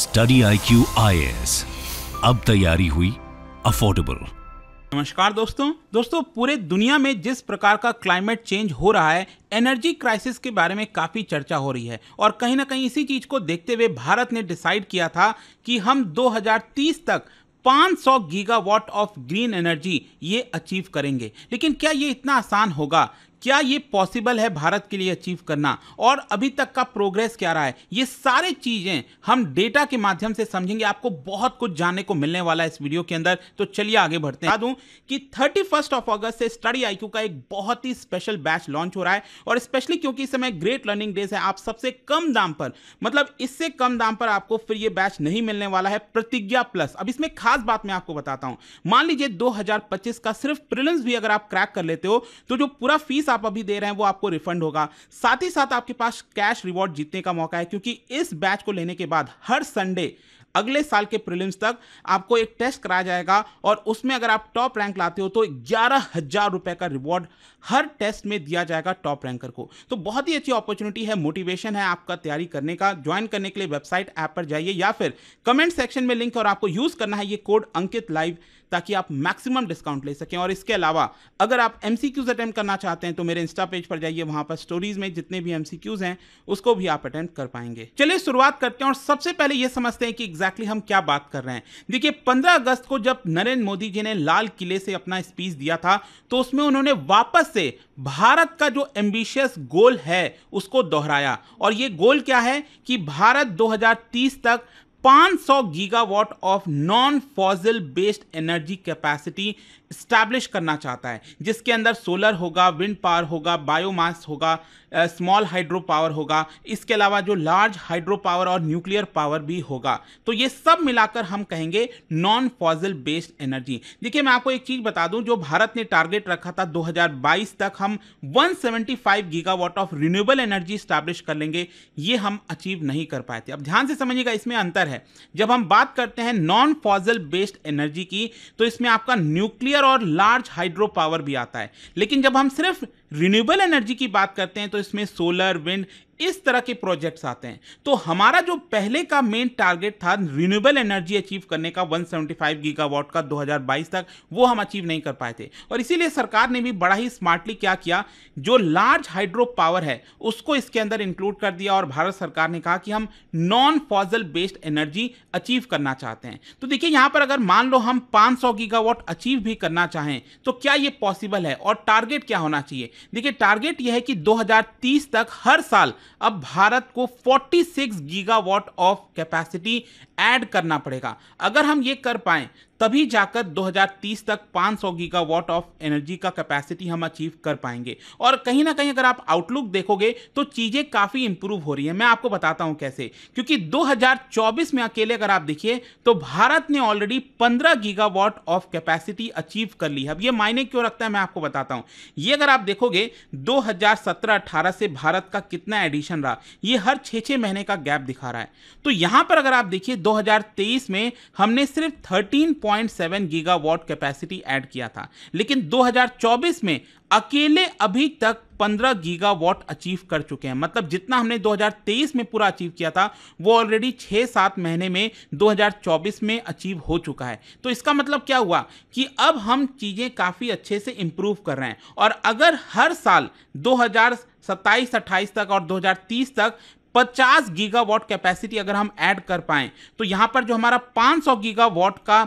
Study IQ IAS, अब तैयारी हुई अफोर्डेबल। नमस्कार दोस्तों, पूरे दुनिया में जिस प्रकार का क्लाइमेट चेंज हो रहा है, एनर्जी क्राइसिस के बारे में काफ़ी चर्चा हो रही है और कहीं ना कहीं इसी चीज़ को देखते हुए भारत ने डिसाइड किया था कि हम 2030 तक 500 गीगावाट ऑफ ग्रीन एनर्जी ये अचीव करेंगे। लेकिन क्या ये इतना आसान होगा? क्या ये पॉसिबल है भारत के लिए अचीव करना? और अभी तक का प्रोग्रेस क्या रहा है? ये सारे चीज़ें हम डेटा के माध्यम से समझेंगे। आपको बहुत कुछ जानने को मिलने वाला है इस वीडियो के अंदर, तो चलिए आगे बढ़ते हैं। बता दूं कि 31 अगस्त से स्टडी IQ का एक बहुत ही स्पेशल बैच लॉन्च हो रहा है और स्पेशली क्योंकि इस समय ग्रेट लर्निंग डेज है, आप सबसे कम दाम पर, मतलब इससे कम दाम पर आपको फिर ये बैच नहीं मिलने वाला है, प्रतिज्ञा प्लस। अब इसमें खास बात मैं आपको बताता हूँ। मान लीजिए 2025 का सिर्फ प्रीलिम्स भी अगर आप क्रैक कर लेते हो तो जो पूरा फीस आप अभी दे रहे हैं वो आपको रिफंड होगा। साथ ही साथ आपके पास कैश रिवॉर्ड जीतने का मौका है, क्योंकि इस बैच को लेने के बाद हर संडे अगले साल के प्रीलिम्स तक आपको एक टेस्ट कराया जाएगा और उसमें अगर आप टॉप रैंक लाते हो तो 11,000 रुपए का रिवॉर्ड हर टेस्ट में दिया जाएगा टॉप रैंकर को। तो बहुत ही अच्छी अपॉर्चुनिटी है, मोटिवेशन है आपका तैयारी करने का। ज्वाइन करने के लिए वेबसाइट ऐप पर जाइए या फिर कमेंट सेक्शन में लिंक, और आपको यूज करना है ये कोड अंकित लाइव, ताकि आप मैक्सिमम डिस्काउंट ले सकें। और इसके अलावा अगर आप MCQs अटेम्प्ट करना चाहते हैं तो मेरे इंस्टा पेज पर जाइए, वहां पर स्टोरीज में जितने भी MCQs हैं उसको भी आप अटेम्प्ट कर पाएंगे। चलिए शुरुआत करते हैं और सबसे पहले ये समझते हैं कि एग्जैक्टली हम क्या बात कर रहे हैं। देखिए 15 अगस्त को जब नरेंद्र मोदी जी ने लाल किले से अपना स्पीच दिया था तो उसमें उन्होंने वापस से भारत का जो एम्बिशियस गोल है उसको दोहराया। और ये गोल क्या है कि भारत 2030 तक 500 gigawatt of non fossil based energy capacity establish करना चाहता है, जिसके अंदर सोलर होगा, विंड पावर होगा, बायोमास होगा, स्मॉल हाइड्रो पावर होगा, इसके अलावा जो लार्ज हाइड्रो पावर और न्यूक्लियर पावर भी होगा। तो ये सब मिलाकर हम कहेंगे नॉन फॉसिल बेस्ड एनर्जी। देखिए मैं आपको एक चीज़ बता दूं, जो भारत ने टारगेट रखा था 2022 तक हम 175 gigawatt of renewable energy establish कर लेंगे, ये हम अचीव नहीं कर पाए थे। अब ध्यान से समझिएगा, इसमें अंतर है। जब हम बात करते हैं नॉन फॉसिल बेस्ड एनर्जी की तो इसमें आपका न्यूक्लियर और लार्ज हाइड्रो पावर भी आता है, लेकिन जब हम सिर्फ रिन्यूएबल एनर्जी की बात करते हैं तो इसमें सोलर, विंड, इस तरह के प्रोजेक्ट्स आते हैं। तो हमारा जो पहले का मेन टारगेट था रिन्यूएबल एनर्जी अचीव करने का 175 गीगावाट का 2022 तक, वो हम अचीव नहीं कर पाए थे। और इसीलिए सरकार ने भी बड़ा ही स्मार्टली क्या किया, जो लार्ज हाइड्रो पावर है उसको इसके अंदर इंक्लूड कर दिया और भारत सरकार ने कहा कि हम non fossil based energy achieve करना चाहते हैं। तो देखिए यहां पर अगर मान लो हम 500 गीगावाट अचीव भी करना चाहें तो क्या यह पॉसिबल है और टारगेट क्या होना चाहिए? देखिए टारगेट यह है कि 2030 तक हर साल अब भारत को 46 गीगावाट ऑफ कैपेसिटी ऐड करना पड़ेगा। अगर हम ये कर पाएं तभी जाकर 2030 तक 500 गीगावाट ऑफ एनर्जी का कैपेसिटी हम अचीव कर पाएंगे। और कहीं ना कहीं अगर आप आउटलुक देखोगे तो चीज़ें काफ़ी इंप्रूव हो रही है। मैं आपको बताता हूं कैसे, क्योंकि 2024 में अकेले अगर आप देखिए तो भारत ने already 15 gigawatt of capacity achieve कर ली है। अब ये मायने क्यों रखता है मैं आपको बताता हूँ। ये अगर आप देखोगे 2017-18 से भारत का कितना एडिशन रहा, ये हर 6-6 महीने का गैप दिखा रहा है। तो यहाँ पर अगर आप देखिए 2023 में हमने सिर्फ 13.7 गीगावाट कैपेसिटी ऐड किया था, लेकिन 2024 में अकेले अभी तक 15 गीगावाट अचीव कर चुके हैं। मतलब जितना हमने 2023 में पूरा अचीव किया था वो ऑलरेडी 6-7 महीने में 2024 में अचीव हो चुका है। तो इसका मतलब क्या हुआ कि अब हम चीज़ें काफ़ी अच्छे से इम्प्रूव कर रहे हैं। और अगर हर साल 2027-28 तक और 2030 तक 50 गीगावाट कैपेसिटी अगर हम ऐड कर पाएँ तो यहाँ पर जो हमारा 500 गीगावाट का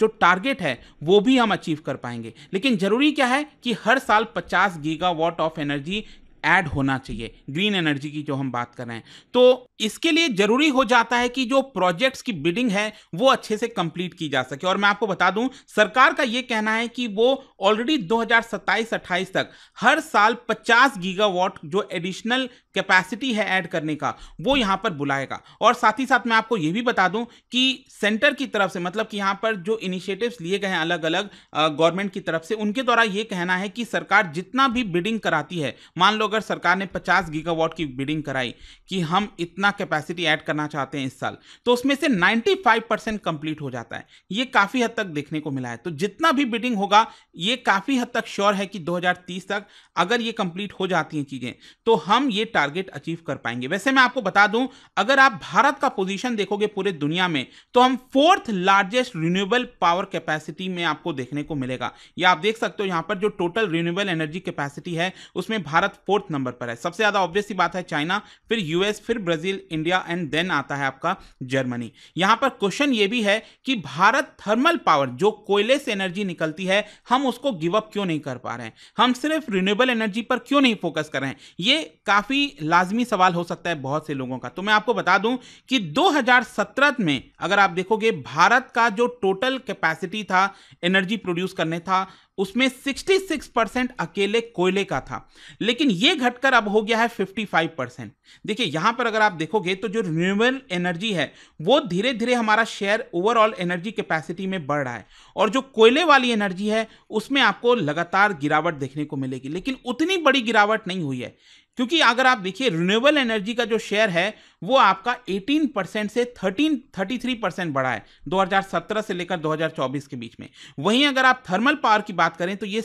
जो टारगेट है वो भी हम अचीव कर पाएंगे। लेकिन ज़रूरी क्या है कि हर साल 50 गीगावाट ऑफ एनर्जी ऐड होना चाहिए, ग्रीन एनर्जी की जो हम बात कर रहे हैं। तो इसके लिए ज़रूरी हो जाता है कि जो प्रोजेक्ट्स की बिडिंग है वो अच्छे से कंप्लीट की जा सके। और मैं आपको बता दूं, सरकार का ये कहना है कि वो ऑलरेडी 2027-28 तक हर साल 50 गीगावाट जो एडिशनल कैपेसिटी है ऐड करने का, वो यहाँ पर बुलाएगा। और साथ ही साथ मैं आपको ये भी बता दूं कि सेंटर की तरफ से, मतलब कि यहाँ पर जो इनिशिएटिव्स लिए गए हैं अलग अलग गवर्नमेंट की तरफ से, उनके द्वारा ये कहना है कि सरकार जितना भी बिडिंग कराती है, मान लो अगर सरकार ने 50 गीगावाट की बिडिंग कराई कि हम इतना कैपेसिटी ऐड करना चाहते हैं इस साल, तो उसमें से 95% कंप्लीट हो जाता है। ये काफ़ी हद तक देखने को मिला है। तो जितना भी बिडिंग होगा ये काफ़ी हद तक श्योर है कि 2030 तक अगर ये कंप्लीट हो जाती हैं चीज़ें तो हम ये टारगेट अचीव कर पाएंगे। वैसे मैं आपको बता दूं, अगर आप भारत का पोजीशन देखोगे पूरे दुनिया में तो हम 4th largest renewable power capacity में आपको देखने को मिलेगा। या आप देख सकते हो यहां पर जो टोटल रिन्यूएबल एनर्जी कैपेसिटी है उसमें भारत 4th नंबर पर है। सबसे ज्यादा ऑब्वियस बात है चाइना, फिर यूएस, फिर ब्राजील, इंडिया एंड देन आता है आपका जर्मनी। यहां पर क्वेश्चन यह भी है कि भारत थर्मल पावर जो कोयले से एनर्जी निकलती है हम उसको गिव अप क्यों नहीं कर पा रहे हैं, हम सिर्फ रिन्यूएबल एनर्जी पर क्यों नहीं फोकस कर रहे हैं, ये काफी लाजमी सवाल हो सकता है बहुत से लोगों का। तो मैं आपको बता दूं कि 2017 में अगर आप देखोगे भारत का जो टोटल कैपेसिटी था एनर्जी प्रोड्यूस करने था उसमें 66% अकेले कोयले का था, लेकिन यह घटकर अब हो गया है 55%। देखिए यहां पर अगर आप देखोगे तो जो रिन्यूएबल एनर्जी है वो धीरे धीरे हमारा शेयर ओवरऑल एनर्जी कैपेसिटी में बढ़ रहा है और जो कोयले वाली एनर्जी है उसमें आपको लगातार गिरावट देखने को मिलेगी, लेकिन उतनी बड़ी गिरावट नहीं हुई है क्योंकि अगर आप देखिए रिन्यूएबल एनर्जी का जो शेयर है वो आपका 18% से 33% बढ़ा है 2017 से लेकर 2024 के बीच में। वहीं अगर आप थर्मल पावर की बात करें तो ये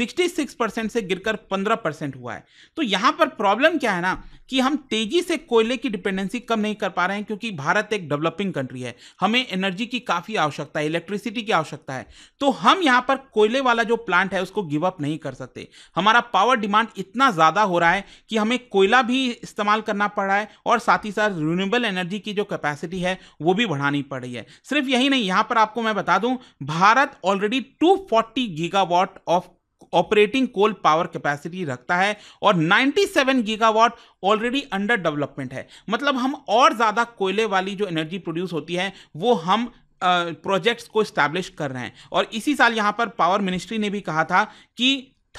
66% से गिरकर 15% हुआ है। तो यहां पर प्रॉब्लम क्या है ना कि हम तेजी से कोयले की डिपेंडेंसी कम नहीं कर पा रहे हैं क्योंकि भारत एक डेवलपिंग कंट्री है, हमें एनर्जी की काफ़ी आवश्यकता है, इलेक्ट्रिसिटी की आवश्यकता है। तो हम यहां पर कोयले वाला जो प्लांट है उसको गिव अप नहीं कर सकते। हमारा पावर डिमांड इतना ज़्यादा हो रहा है कि हमें कोयला भी इस्तेमाल करना पड़ रहा है और साथ ही साथ रिन्यूएबल एनर्जी की जो कैपेसिटी है वो भी बढ़ानी पड़ रही है। सिर्फ यही नहीं, यहाँ पर आपको मैं बता दूँ Bharat already 240 gigawatt of operating coal power capacity रखता है और 97 गीगावाट ऑलरेडी अंडर डेवलपमेंट है। मतलब हम और ज़्यादा कोयले वाली जो एनर्जी प्रोड्यूस होती है वो हम प्रोजेक्ट्स को इस्टेब्लिश कर रहे हैं। और इसी साल यहाँ पर पावर मिनिस्ट्री ने भी कहा था कि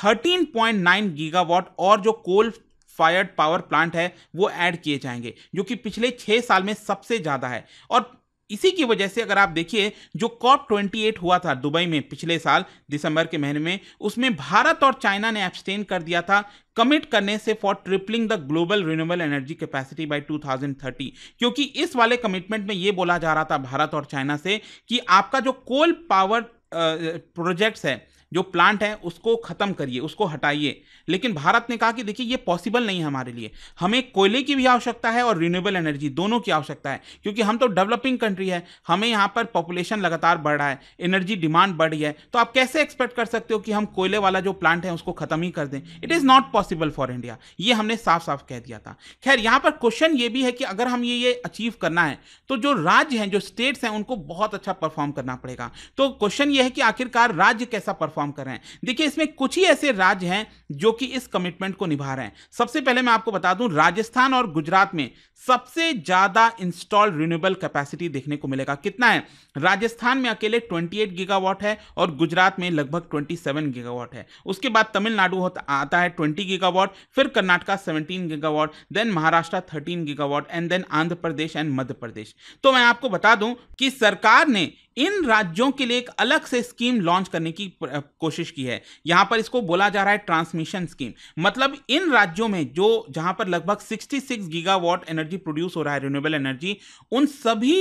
13.9 गीगावाट और जो कोल फायर्ड पावर प्लांट है वो ऐड किए जाएंगे, जो कि पिछले 6 साल में सबसे ज़्यादा है। और इसी की वजह से अगर आप देखिए जो COP28 हुआ था दुबई में पिछले साल दिसंबर के महीने में, उसमें भारत और चाइना ने एब्सटेन कर दिया था कमिट करने से for tripling the global renewable energy capacity by 2030, क्योंकि इस वाले कमिटमेंट में ये बोला जा रहा था भारत और चाइना से कि आपका जो कोल पावर प्रोजेक्ट्स है, जो प्लांट है उसको ख़त्म करिए, उसको हटाइए। लेकिन भारत ने कहा कि देखिए ये पॉसिबल नहीं है हमारे लिए, हमें कोयले की भी आवश्यकता है और रिन्यूएबल एनर्जी दोनों की आवश्यकता है क्योंकि हम तो डेवलपिंग कंट्री है, हमें यहाँ पर पॉपुलेशन लगातार बढ़ रहा है, एनर्जी डिमांड बढ़ रही है। तो आप कैसे एक्सपेक्ट कर सकते हो कि हम कोयले वाला जो प्लांट है उसको ख़त्म ही कर दें? It is not possible for India, ये हमने साफ साफ कह दिया था। खैर यहाँ पर क्वेश्चन ये भी है कि अगर हम ये अचीव करना है तो जो राज्य हैं, जो स्टेट्स हैं, उनको बहुत अच्छा परफॉर्म करना पड़ेगा। तो क्वेश्चन ये है कि आखिरकार राज्य कैसा परफॉर्म कर रहे हैं। देखिए इसमें कुछ ही ऐसे राज्य हैं जो कि इस कमिटमेंट को निभा रहे हैं। सबसे पहले मैं आपको बता दूं राजस्थान और गुजरात में सबसे ज्यादा इंस्टॉल्ड रिन्यूएबल कैपेसिटी देखने को मिलेगा। कितना है? राजस्थान में अकेले 28 गीगावाट है और गुजरात में लगभग 27 गीगावाट है। उसके बाद तमिलनाडु आता है 20 गीगावाट, फिर Karnataka 17 gigawatt, then Maharashtra 13 gigawatt and then Andhra Pradesh and Madhya Pradesh. तो मैं आपको बता दूं कि सरकार ने इन राज्यों के लिए एक अलग से स्कीम लॉन्च करने की कोशिश की है। यहां पर इसको बोला जा रहा है ट्रांसमिशन स्कीम। मतलब इन राज्यों में जो जहां पर लगभग 66 गीगावाट एनर्जी प्रोड्यूस हो रहा है रिन्यूएबल एनर्जी, उन सभी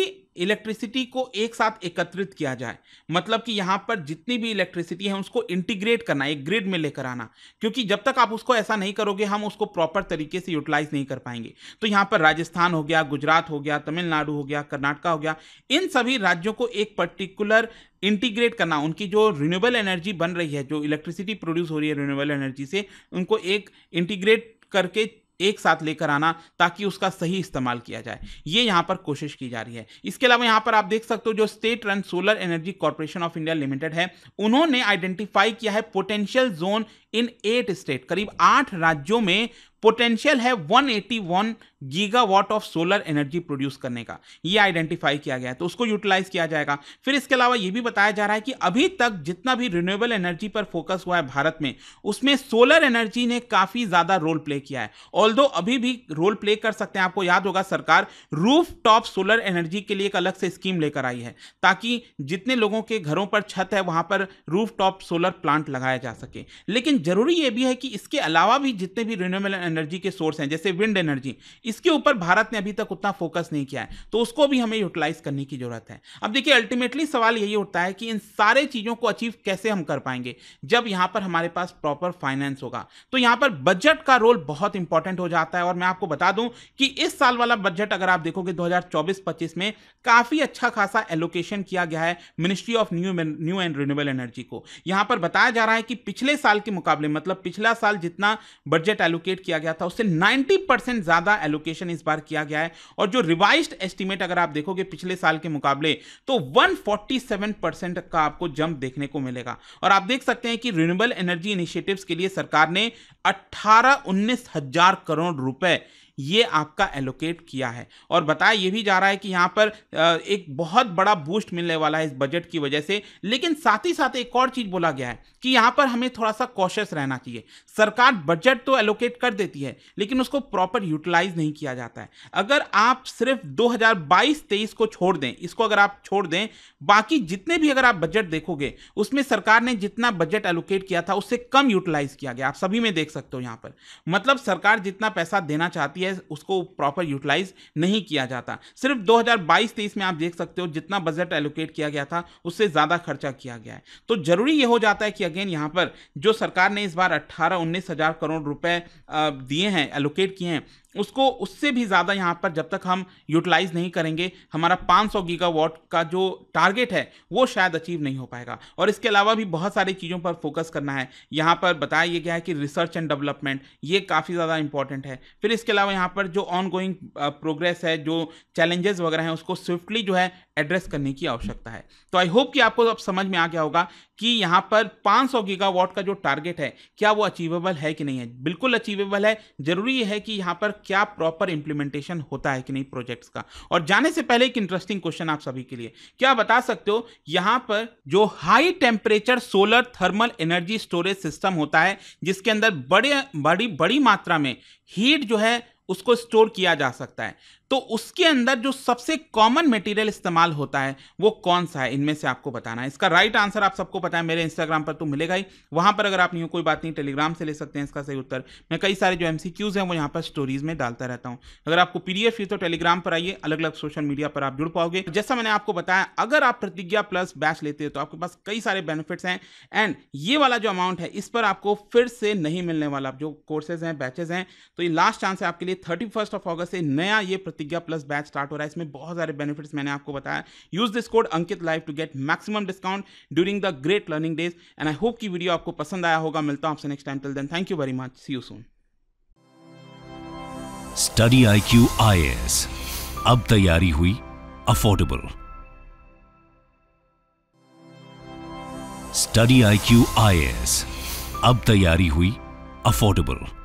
इलेक्ट्रिसिटी को एक साथ एकत्रित किया जाए। मतलब कि यहाँ पर जितनी भी इलेक्ट्रिसिटी है उसको इंटीग्रेट करना, एक ग्रिड में लेकर आना, क्योंकि जब तक आप उसको ऐसा नहीं करोगे हम उसको प्रॉपर तरीके से यूटिलाइज नहीं कर पाएंगे। तो यहाँ पर राजस्थान हो गया, गुजरात हो गया, तमिलनाडु हो गया, कर्नाटका हो गया, इन सभी राज्यों को एक पर्टिकुलर इंटीग्रेट करना, उनकी जो रिन्यूएबल एनर्जी बन रही है, जो इलेक्ट्रिसिटी प्रोड्यूस हो रही है रिन्यूएबल एनर्जी से, उनको एक इंटीग्रेट करके एक साथ लेकर आना ताकि उसका सही इस्तेमाल किया जाए। ये यहां पर कोशिश की जा रही है। इसके अलावा यहां पर आप देख सकते हो जो state run solar energy corporation of India limited है, उन्होंने आइडेंटिफाई किया है पोटेंशियल जोन इन 8 स्टेट। करीब 8 राज्यों में पोटेंशियल है 181 gigawatt of solar energy produce करने का, ये आइडेंटिफाई किया गया है। तो उसको यूटिलाइज किया जाएगा। फिर इसके अलावा ये भी बताया जा रहा है कि अभी तक जितना भी रिन्यूएबल एनर्जी पर फोकस हुआ है भारत में, उसमें सोलर एनर्जी ने काफ़ी ज़्यादा रोल प्ले किया है। ऑल्दो अभी भी रोल प्ले कर सकते हैं। आपको याद होगा सरकार रूफ टॉप सोलर एनर्जी के लिए एक अलग से स्कीम लेकर आई है ताकि जितने लोगों के घरों पर छत है वहाँ पर रूफ टॉप सोलर प्लांट लगाया जा सके। लेकिन जरूरी ये भी है कि इसके अलावा भी जितने भी रिन्यूएबल एनर्जी के सोर्स हैं, जैसे विंड एनर्जी, इसके ऊपर भारत ने अभी तक उतना फोकस नहीं किया है, तो उसको भी हमें यूटिलाइज करने की जरूरत है। अब देखिए अल्टीमेटली सवाल यही उठता है कि इन सारे चीज़ों को अचीव कैसे हम कर पाएंगे जब यहाँ पर हमारे पास प्रॉपर फाइनेंस होगा। तो यहाँ पर बजट का रोल बहुत इंपॉर्टेंट हो जाता है। और मैं आपको बता दूं कि इस साल वाला बजट अगर आप देखोगे 2024-25 में काफ़ी अच्छा खासा एलोकेशन किया गया है ministry of new and renewable energy को। यहाँ पर बताया जा रहा है कि पिछले साल के मुकाबले, मतलब पिछला साल जितना बजट एलोकेट किया गया था उससे 90% ज़्यादा एलोकेशन इस बार किया गया है। और जो रिवाइज्ड एस्टिमेट अगर आप देखोगे पिछले साल के मुकाबले तो 147% का आपको जंप देखने को मिलेगा। और आप देख सकते हैं कि रिन्यूएबल एनर्जी इनिशिएटिव्स के लिए सरकार ने 19,000 करोड़ रुपए ये आपका एलोकेट किया है। और बताया ये भी जा रहा है कि यहाँ पर एक बहुत बड़ा बूस्ट मिलने वाला है इस बजट की वजह से। लेकिन साथ ही साथ एक और चीज़ बोला गया है कि यहाँ पर हमें थोड़ा सा कॉशियस रहना चाहिए। सरकार बजट तो एलोकेट कर देती है लेकिन उसको प्रॉपर यूटिलाइज नहीं किया जाता है। अगर आप सिर्फ 2022-23 को छोड़ दें, इसको अगर आप छोड़ दें, बाकी जितने भी अगर आप बजट देखोगे उसमें सरकार ने जितना बजट एलोकेट किया था उससे कम यूटिलाइज किया गया। आप सभी में देख सकते हो यहाँ पर, मतलब सरकार जितना पैसा देना चाहती है उसको प्रॉपर यूटिलाइज नहीं किया जाता। सिर्फ 2022-23 में आप देख सकते हो जितना बजट एलोकेट किया गया था उससे ज्यादा खर्चा किया गया है। तो जरूरी यह हो जाता है कि अगेन यहां पर जो सरकार ने इस बार 18-19 हजार करोड़ रुपए दिए हैं, एलोकेट किए हैं, उसको उससे भी ज़्यादा यहाँ पर जब तक हम यूटिलाइज नहीं करेंगे हमारा 500 गीगावाट का जो टारगेट है वो शायद अचीव नहीं हो पाएगा। और इसके अलावा भी बहुत सारी चीज़ों पर फोकस करना है। यहाँ पर बताया गया है कि रिसर्च एंड डेवलपमेंट ये काफ़ी ज़्यादा इंपॉर्टेंट है। फिर इसके अलावा यहाँ पर जो ऑनगोइंग प्रोग्रेस है, जो चैलेंजेस वगैरह हैं, उसको स्विफ्टली जो है एड्रेस करने की आवश्यकता है। तो आई होप कि आपको अब समझ में आ गया होगा कि यहाँ पर 500 गीगावाट का जो टारगेट है क्या वो अचीवेबल है कि नहीं है। बिल्कुल अचीवेबल है। जरूरी है कि यहाँ पर क्या प्रॉपर इंप्लीमेंटेशन होता है कि नहीं प्रोजेक्ट्स का। और जाने से पहले एक इंटरेस्टिंग क्वेश्चन आप सभी के लिए, क्या बता सकते हो यहाँ पर जो high temperature solar thermal energy storage system होता है जिसके अंदर बड़ी मात्रा में हीट जो है उसको स्टोर किया जा सकता है, तो उसके अंदर जो सबसे कॉमन मटेरियल इस्तेमाल होता है वो कौन सा है, इनमें से आपको बताना है। इसका राइट आंसर आप सबको पता है, मेरे इंस्टाग्राम पर तो मिलेगा ही। वहां पर अगर आप नहीं हो कोई बात नहीं, टेलीग्राम से ले सकते हैं इसका सही उत्तर। मैं कई सारे जो MCQs हैं वो यहाँ पर स्टोरीज में डालता रहता हूँ। अगर आपको PDF चाहिए तो टेलीग्राम पर आइए, अलग अलग सोशल मीडिया पर आप जुड़ पाओगे। जैसा मैंने आपको बताया, अगर आप प्रतिज्ञा प्लस बैच लेते हो तो आपके पास कई सारे बेनिफिट्स हैं। एंड ये वाला जो अमाउंट है इस पर आपको फिर से नहीं मिलने वाला, जो कोर्सेज हैं, बैचेज हैं, तो ये लास्ट चांस है आपके लिए। 31 अगस्त से नया ये प्रतिज्ञा प्लस बैच स्टार्ट हो रहा है। इसमें बहुत सारे बेनिफिट्स मैंने आपको बताया। Use this code Ankit live to get maximum discount during the great learning days. And I hope कि वीडियो आपको पसंद आया होगा। मिलता हूं आपसे next time. Till then thank you very much, see you soon. Study IQ IAS, अब तैयारी हुई अफोर्डेबल। स्टडी IQ IAS, अब तैयारी हुई अफोर्डेबल।